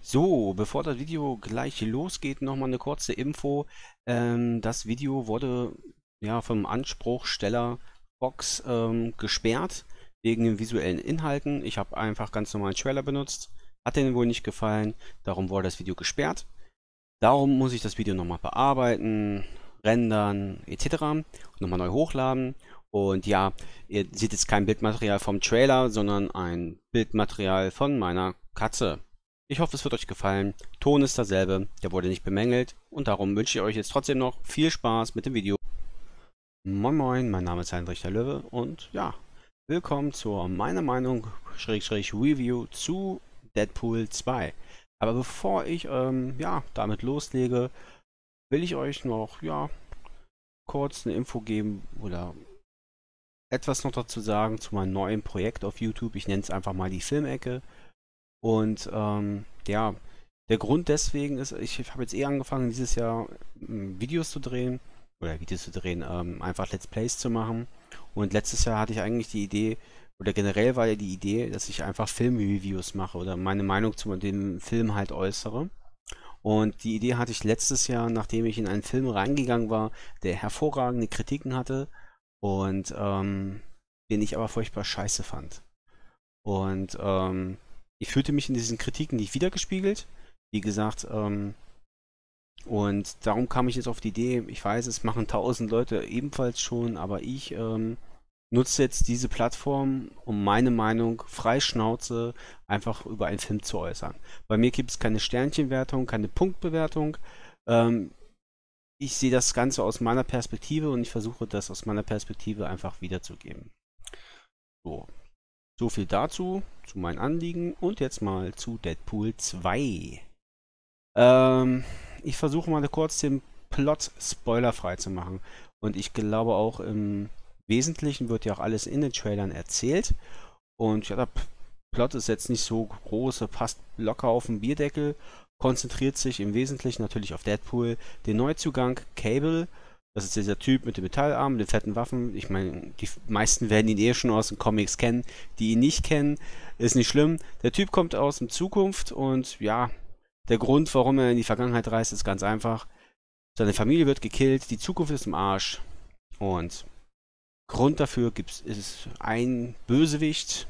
So, bevor das Video gleich losgeht, nochmal eine kurze Info. Das Video wurde ja vom Anspruchsteller Fox gesperrt wegen den visuellen Inhalten. Ich habe einfach ganz normalen Trailer benutzt, hat denen wohl nicht gefallen, darum wurde das Video gesperrt. Darum muss ich das Video nochmal bearbeiten, rendern etc. und nochmal neu hochladen. Und ja, ihr seht jetzt kein Bildmaterial vom Trailer, sondern ein Bildmaterial von meiner Katze. Ich hoffe, es wird euch gefallen. Ton ist derselbe, der wurde nicht bemängelt. Und darum wünsche ich euch jetzt trotzdem noch viel Spaß mit dem Video. Moin Moin, mein Name ist Heinrich der Löwe und ja, willkommen zur meiner Meinung Review zu Deadpool 2. Aber bevor ich damit loslege, will ich euch noch kurz eine Info geben oder etwas noch dazu sagen zu meinem neuen Projekt auf YouTube. Ich nenne es einfach mal die Filmecke. Und der Grund deswegen ist, ich habe jetzt angefangen, dieses Jahr Videos zu drehen einfach Let's Plays zu machen. Und letztes Jahr hatte ich eigentlich die Idee, oder generell war ja die Idee, dass ich einfach Filmreviews mache oder meine Meinung zu dem Film halt äußere. Und die Idee hatte ich letztes Jahr, nachdem ich in einen Film reingegangen war, der hervorragende Kritiken hatte und den ich aber furchtbar scheiße fand. Und ich fühlte mich in diesen Kritiken nicht wiedergespiegelt, wie gesagt, und darum kam ich jetzt auf die Idee, ich weiß, es machen 1000 Leute ebenfalls schon, aber ich nutze jetzt diese Plattform, um meine Meinung frei Schnauze einfach über einen Film zu äußern. Bei mir gibt es keine Sternchenwertung, keine Punktbewertung. Ich sehe das Ganze aus meiner Perspektive und ich versuche das aus meiner Perspektive einfach wiederzugeben. So viel dazu, zu meinen Anliegen und jetzt mal zu Deadpool 2. Ich versuche mal kurz den Plot spoilerfrei zu machen. Und ich glaube auch im Wesentlichen wird ja auch alles in den Trailern erzählt. Und ja, der Plot ist jetzt nicht so groß, passt locker auf den Bierdeckel. Konzentriert sich im Wesentlichen natürlich auf Deadpool, den Neuzugang Cable. Das ist dieser Typ mit dem Metallarm, den fetten Waffen. Ich meine, die meisten werden ihn eh schon aus den Comics kennen. Die ihn nicht kennen, ist nicht schlimm. Der Typ kommt aus der Zukunft und ja, der Grund, warum er in die Vergangenheit reist, ist ganz einfach. Seine Familie wird gekillt, die Zukunft ist im Arsch. Und Grund dafür ist ein Bösewicht.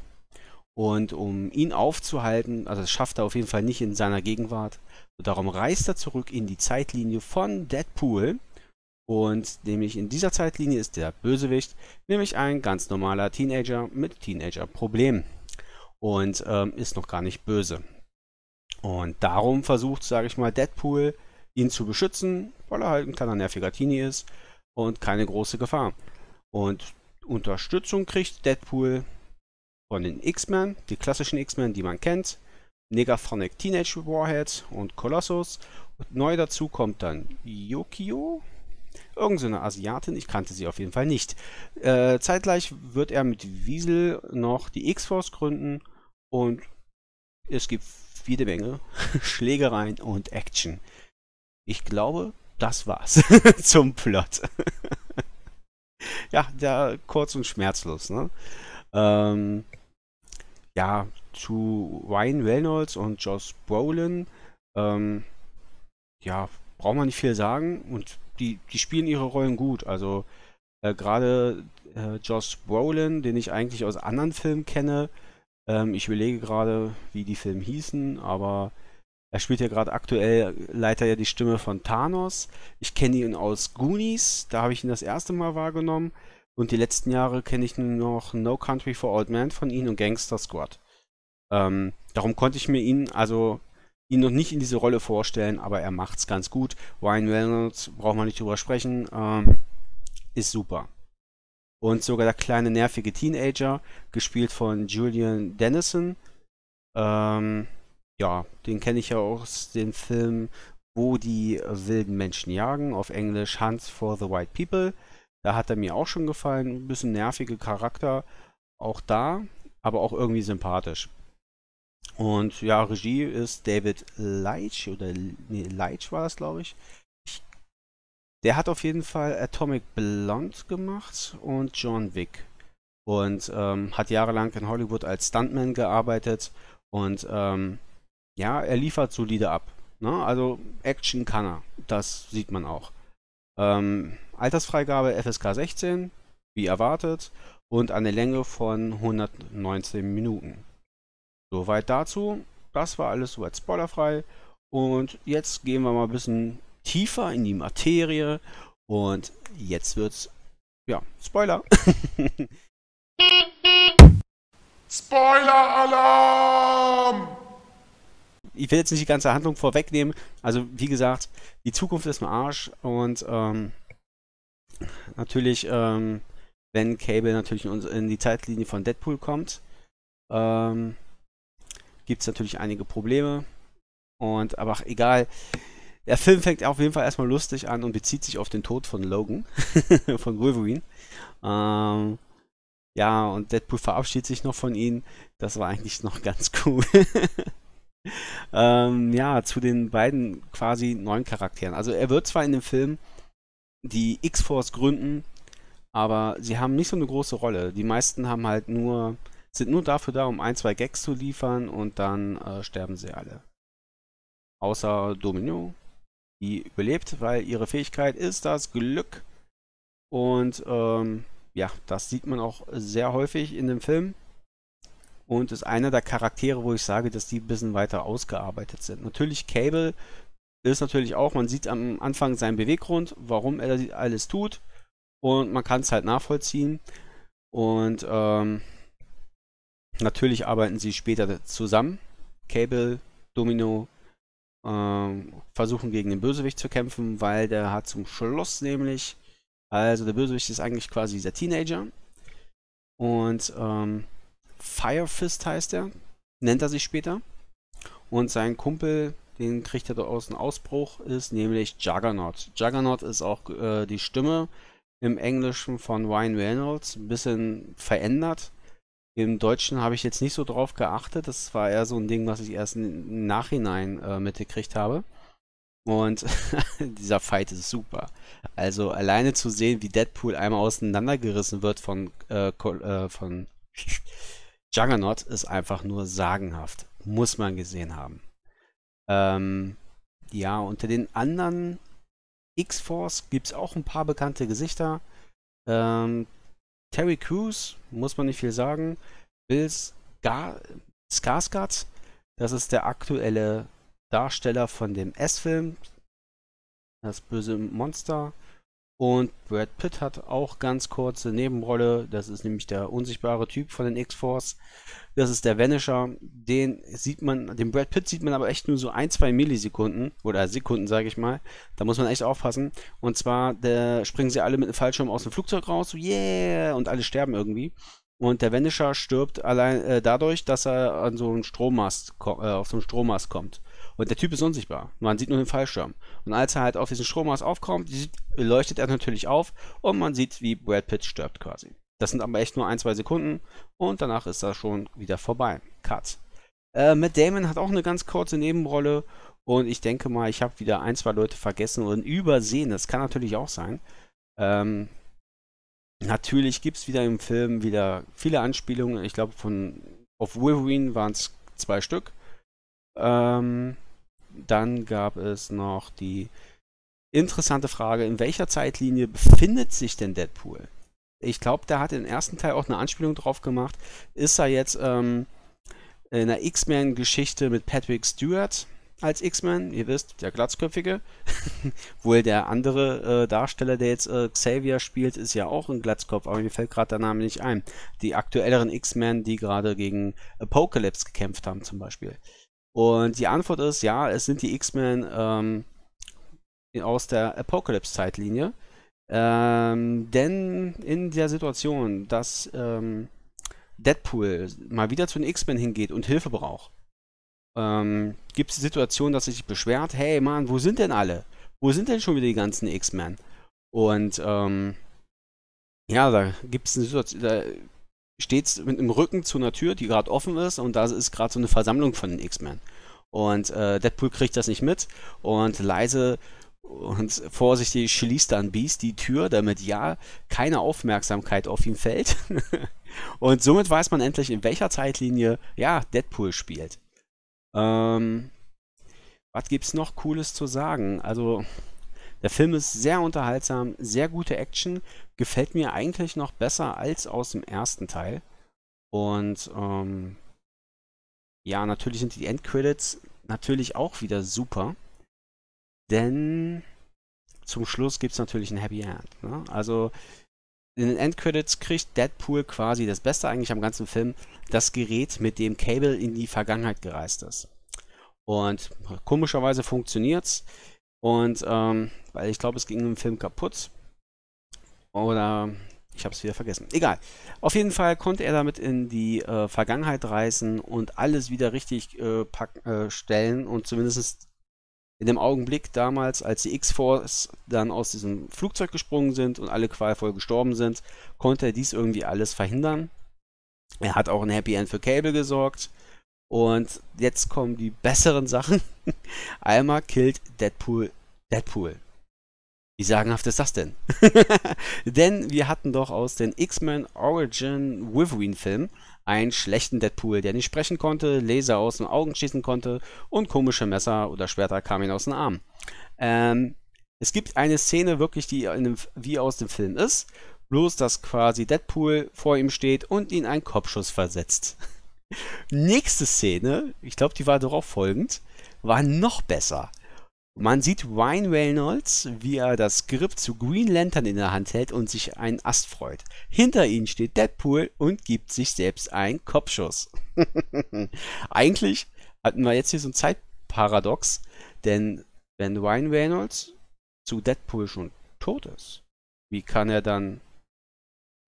Und um ihn aufzuhalten, also das schafft er auf jeden Fall nicht in seiner Gegenwart. Und darum reist er zurück in die Zeitlinie von Deadpool. Und nämlich in dieser Zeitlinie ist der Bösewicht nämlich ein ganz normaler Teenager mit Teenager-Problemen und ist noch gar nicht böse. Und darum versucht, sage ich mal, Deadpool ihn zu beschützen, weil er halt ein kleiner nerviger Teenie ist und keine große Gefahr. Und Unterstützung kriegt Deadpool von den X-Men, die klassischen X-Men, die man kennt, Negasonic Teenage Warhead und Colossus. Und neu dazu kommt dann Yokio. Irgendeine Asiatin, ich kannte sie auf jeden Fall nicht. Zeitgleich wird er mit Wiesel noch die X-Force gründen und es gibt jede Menge Schlägereien und Action. Ich glaube, das war's zum Plot. Ja, kurz und schmerzlos, ne? Zu Ryan Reynolds und Josh Brolin, braucht man nicht viel sagen und die spielen ihre Rollen gut. Also gerade Josh Brolin, den ich eigentlich aus anderen Filmen kenne. Ich überlege gerade, wie die Filme hießen, aber er spielt ja gerade aktuell, leider ja die Stimme von Thanos. Ich kenne ihn aus Goonies, da habe ich ihn das erste Mal wahrgenommen. Und die letzten Jahre kenne ich nur noch No Country for Old Men von ihm und Gangster Squad. Darum konnte ich mir ihn noch nicht in diese Rolle vorstellen, aber er macht's ganz gut. Ryan Reynolds, braucht man nicht drüber sprechen, ist super. Und sogar der kleine nervige Teenager, gespielt von Julian Dennison, den kenne ich ja aus dem Film, wo die wilden Menschen jagen, auf Englisch Hunt for the White People. Da hat er mir auch schon gefallen, ein bisschen nerviger Charakter, auch da, aber auch irgendwie sympathisch. Und ja, Regie ist David Leitch, Leitch war das, glaube ich. Der hat auf jeden Fall Atomic Blonde gemacht und John Wick. und hat jahrelang in Hollywood als Stuntman gearbeitet und ja, er liefert solide ab. Ne? Also Action kann er, das sieht man auch. Altersfreigabe FSK 16, wie erwartet, und eine Länge von 119 Minuten. Soweit dazu, das war alles soweit spoilerfrei und jetzt gehen wir mal ein bisschen tiefer in die Materie und jetzt wird's, ja, Spoiler. Spoiler-Alarm! Ich will jetzt nicht die ganze Handlung vorwegnehmen, also wie gesagt, die Zukunft ist ein Arsch und natürlich, wenn Cable natürlich in die Zeitlinie von Deadpool kommt, gibt es natürlich einige Probleme. Und aber egal, der Film fängt auf jeden Fall erstmal lustig an und bezieht sich auf den Tod von Logan, von Wolverine. Ja, und Deadpool verabschiedet sich noch von ihm. Das war eigentlich noch ganz cool. Ja, zu den beiden quasi neuen Charakteren. Also er wird zwar in dem Film die X-Force gründen, aber sie haben nicht so eine große Rolle. Die meisten haben halt nur, sind nur dafür da, um ein, zwei Gags zu liefern und dann sterben sie alle. Außer Domino, die überlebt, weil ihre Fähigkeit ist das Glück. Und ja, das sieht man auch sehr häufig in dem Film. Und ist einer der Charaktere, wo ich sage, dass die ein bisschen weiter ausgearbeitet sind. Natürlich Cable ist natürlich auch, man sieht am Anfang seinen Beweggrund, warum er alles tut. Und man kann es halt nachvollziehen. Und natürlich arbeiten sie später zusammen. Cable, Domino versuchen gegen den Bösewicht zu kämpfen, weil der hat zum Schluss nämlich, also der Bösewicht ist eigentlich quasi dieser Teenager. Und Firefist heißt er, nennt er sich später. Und sein Kumpel, den kriegt er da aus einem Ausbruch, ist nämlich Juggernaut. Juggernaut ist auch die Stimme im Englischen von Ryan Reynolds, ein bisschen verändert. Im Deutschen habe ich jetzt nicht so drauf geachtet. Das war eher so ein Ding, was ich erst im Nachhinein mitgekriegt habe. Und dieser Fight ist super. Also alleine zu sehen, wie Deadpool einmal auseinandergerissen wird von Juggernaut, ist einfach nur sagenhaft. Muss man gesehen haben. Ja, unter den anderen X-Force gibt es auch ein paar bekannte Gesichter. Terry Crews, muss man nicht viel sagen. Bill Skarsgård, das ist der aktuelle Darsteller von dem S-Film, das böse Monster. Und Brad Pitt hat auch ganz kurze Nebenrolle, das ist nämlich der unsichtbare Typ von den X-Force. Das ist der Vanisher, den sieht man, den Brad Pitt sieht man aber echt nur so ein, zwei Millisekunden, oder Sekunden sage ich mal, da muss man echt aufpassen. Und zwar springen sie alle mit einem Fallschirm aus dem Flugzeug raus, so yeah, und alle sterben irgendwie. Und der Vanisher stirbt allein dadurch, dass er an so einen Strommast, auf so einen Strommast kommt. Und der Typ ist unsichtbar. Man sieht nur den Fallschirm. Und als er halt auf diesen Strommast aufkommt, leuchtet er natürlich auf und man sieht, wie Brad Pitt stirbt quasi. Das sind aber echt nur ein, zwei Sekunden und danach ist das schon wieder vorbei. Cut. Matt Damon hat auch eine ganz kurze Nebenrolle und ich denke mal, ich habe wieder ein, zwei Leute vergessen und übersehen. Das kann natürlich auch sein. Natürlich gibt es wieder im Film wieder viele Anspielungen. Ich glaube, auf Wolverine waren es 2 Stück. Dann gab es noch die interessante Frage, in welcher Zeitlinie befindet sich denn Deadpool? Ich glaube, der hat im ersten Teil auch eine Anspielung drauf gemacht. Ist er jetzt in der X-Men-Geschichte mit Patrick Stewart als X-Men? Ihr wisst, der Glatzköpfige. Wohl der andere Darsteller, der jetzt Xavier spielt, ist ja auch ein Glatzkopf, aber mir fällt gerade der Name nicht ein. Die aktuelleren X-Men, die gerade gegen Apocalypse gekämpft haben zum Beispiel. Und die Antwort ist, ja, es sind die X-Men aus der Apocalypse-Zeitlinie. Denn in der Situation, dass Deadpool mal wieder zu den X-Men hingeht und Hilfe braucht, gibt es die Situation, dass er sich beschwert, hey Mann, wo sind denn alle? Wo sind denn schon wieder die ganzen X-Men? Und ja, da gibt es eine Situation, da steht mit dem Rücken zu einer Tür, die gerade offen ist und da ist gerade so eine Versammlung von den X-Men. Und Deadpool kriegt das nicht mit und leise und vorsichtig schließt dann Beast die Tür, damit ja keine Aufmerksamkeit auf ihn fällt. Und somit weiß man endlich, in welcher Zeitlinie, ja, Deadpool spielt. Was gibt's noch Cooles zu sagen? Also, der Film ist sehr unterhaltsam, sehr gute Action, gefällt mir eigentlich noch besser als aus dem ersten Teil. Und, ja, natürlich sind die Endcredits natürlich auch wieder super, denn zum Schluss gibt es natürlich ein Happy End. Ne? Also in den Endcredits kriegt Deadpool quasi das Beste eigentlich am ganzen Film, das Gerät, mit dem Cable in die Vergangenheit gereist ist. Und komischerweise funktioniert's. Und weil ich glaube, es ging im Film kaputt. Oder ich habe es wieder vergessen. Egal. Auf jeden Fall konnte er damit in die Vergangenheit reisen und alles wieder richtig stellen. Und zumindest in dem Augenblick damals, als die X-Force dann aus diesem Flugzeug gesprungen sind und alle qualvoll gestorben sind, konnte er dies irgendwie alles verhindern. Er hat auch ein Happy End für Cable gesorgt. Und jetzt kommen die besseren Sachen. Einmal killt Deadpool Deadpool. Wie sagenhaft ist das denn? Denn wir hatten doch aus den X-Men Origin Wolverine Film einen schlechten Deadpool, der nicht sprechen konnte, Laser aus den Augen schießen konnte und komische Messer oder Schwerter kamen ihm aus den Armen. Es gibt eine Szene wirklich, die wie aus dem Film ist, bloß dass quasi Deadpool vor ihm steht und ihn einen Kopfschuss versetzt. Nächste Szene, ich glaube die war darauf folgend, war noch besser. Man sieht Ryan Reynolds, wie er das Skript zu Green Lantern in der Hand hält und sich einen Ast freut. Hinter ihm steht Deadpool und gibt sich selbst einen Kopfschuss. Eigentlich hatten wir jetzt hier so ein Zeitparadox, denn wenn Ryan Reynolds zu Deadpool schon tot ist, wie kann er dann...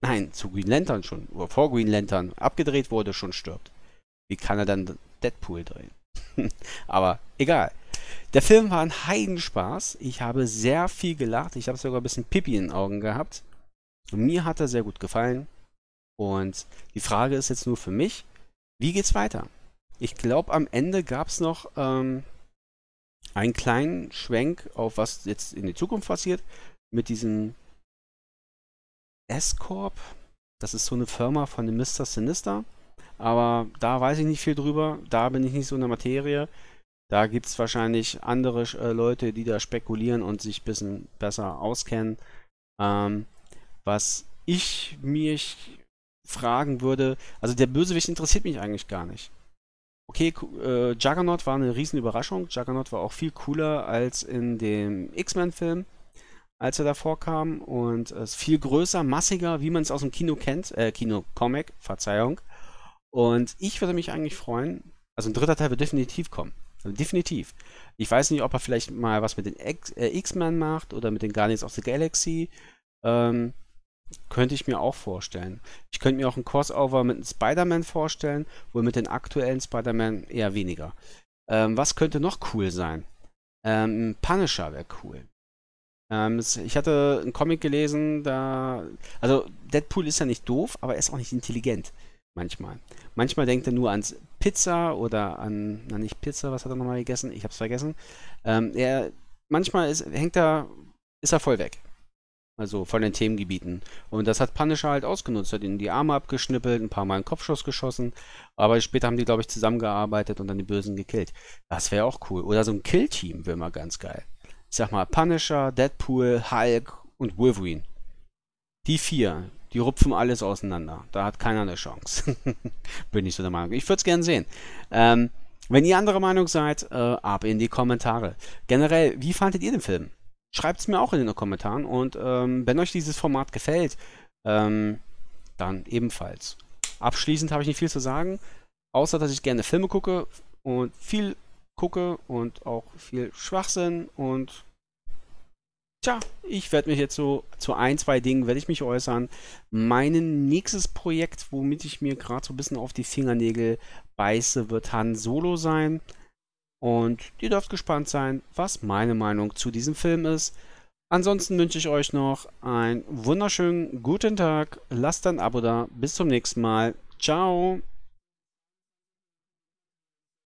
Nein, zu Green Lantern schon, oder vor Green Lantern abgedreht wurde, schon stirbt. Wie kann er dann Deadpool drehen? Aber egal. Der Film war ein Heidenspaß. Ich habe sehr viel gelacht. Ich habe sogar ein bisschen Pipi in den Augen gehabt. Und mir hat er sehr gut gefallen. Und die Frage ist jetzt nur für mich, wie geht's weiter? Ich glaube, am Ende gab es noch einen kleinen Schwenk auf was jetzt in die Zukunft passiert. Mit diesem S-Corp. Das ist so eine Firma von dem Mr. Sinister. Aber da weiß ich nicht viel drüber. Da bin ich nicht so in der Materie. Da gibt es wahrscheinlich andere Leute, die da spekulieren und sich ein bisschen besser auskennen. Was ich mich fragen würde, also der Bösewicht interessiert mich eigentlich gar nicht. Okay, Juggernaut war eine riesen Überraschung. Juggernaut war auch viel cooler als in dem X-Men-Film, als er davor kam. Und ist viel größer, massiger, wie man es aus dem Kino kennt. Kino-Comic, Verzeihung. Und ich würde mich eigentlich freuen, also ein dritter Teil wird definitiv kommen. Definitiv. Ich weiß nicht, ob er vielleicht mal was mit den X-Men macht oder mit den Guardians of the Galaxy. Könnte ich mir auch vorstellen. Ich könnte mir auch ein Crossover mit Spider-Man vorstellen, wohl mit den aktuellen Spider-Man eher weniger. Was könnte noch cool sein? Punisher wäre cool. Ich hatte einen Comic gelesen, da... Also, Deadpool ist ja nicht doof, aber er ist auch nicht intelligent. Manchmal. Manchmal denkt er nur ans Pizza oder an, na nicht Pizza, was hat er nochmal gegessen? Ich hab's vergessen. Manchmal ist er voll weg. Also von den Themengebieten. Und das hat Punisher halt ausgenutzt. Hat ihm die Arme abgeschnippelt, ein paar Mal einen Kopfschuss geschossen. Aber später haben die, glaube ich, zusammengearbeitet und dann die Bösen gekillt. Das wäre auch cool. Oder so ein Kill-Team wäre mal ganz geil. Ich sag mal Punisher, Deadpool, Hulk und Wolverine. Die vier. Die rupfen alles auseinander. Da hat keiner eine Chance. Bin ich so der Meinung. Ich würde es gerne sehen. Wenn ihr anderer Meinung seid, ab in die Kommentare. Generell, wie fandet ihr den Film? Schreibt es mir auch in den Kommentaren. Und wenn euch dieses Format gefällt, dann ebenfalls. Abschließend habe ich nicht viel zu sagen, außer dass ich gerne Filme gucke und viel gucke und auch viel Schwachsinn und... Tja, ich werde mich jetzt so zu ein, zwei Dingen werde ich mich äußern. Mein nächstes Projekt, womit ich mir gerade so ein bisschen auf die Fingernägel beiße, wird Han Solo sein. Und ihr dürft gespannt sein, was meine Meinung zu diesem Film ist. Ansonsten wünsche ich euch noch einen wunderschönen guten Tag. Lasst ein Abo da. Bis zum nächsten Mal. Ciao.